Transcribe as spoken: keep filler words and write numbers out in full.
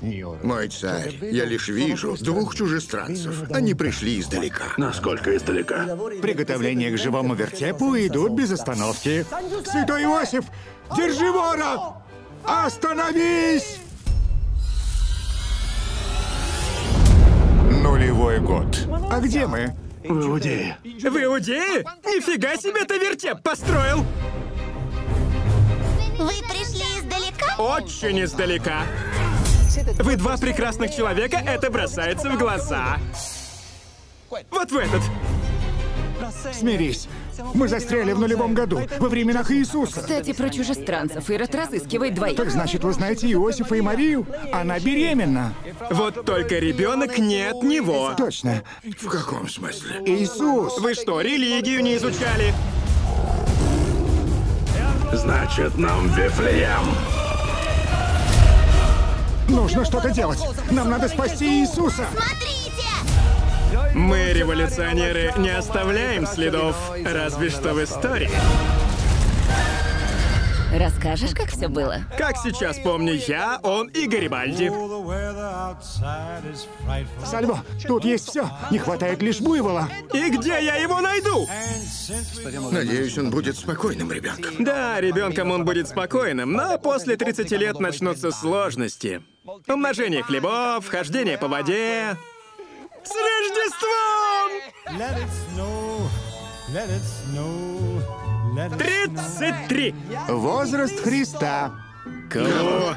Мой царь, я лишь вижу двух чужестранцев. Они пришли издалека. Насколько издалека? Приготовления к живому вертепу идут без остановки. Святой Иосиф, держи вора! Остановись! Нулевой год. А где мы? В Иудее. В Иудее? Нифига себе ты вертеп построил! Вы пришли издалека? Очень издалека. Вы два прекрасных человека, это бросается в глаза. Вот в этот. Смирись. Мы застряли в нулевом году, во временах Иисуса. Кстати, про чужестранцев. Ирод разыскивает двоих. Так значит, вы знаете Иосифа и Марию? Она беременна. Вот только ребенок не от него. Точно. В каком смысле? Иисус. Вы что, религию не изучали? Значит, нам Вифлеем. Нужно что-то делать. Нам надо спасти Иисуса. Смотрите! Мы, революционеры, не оставляем следов, разве что в истории. Расскажешь, как все было? Как сейчас помню я, он и Гарибальди. Сальво, тут есть все. Не хватает лишь буйвола. И где я его найду? Надеюсь, он будет спокойным ребенком. Да, ребенком он будет спокойным, но после тридцати лет начнутся сложности. Умножение хлебов, хождение по воде. С Рождеством! тридцать три! Возраст Христа. Кого?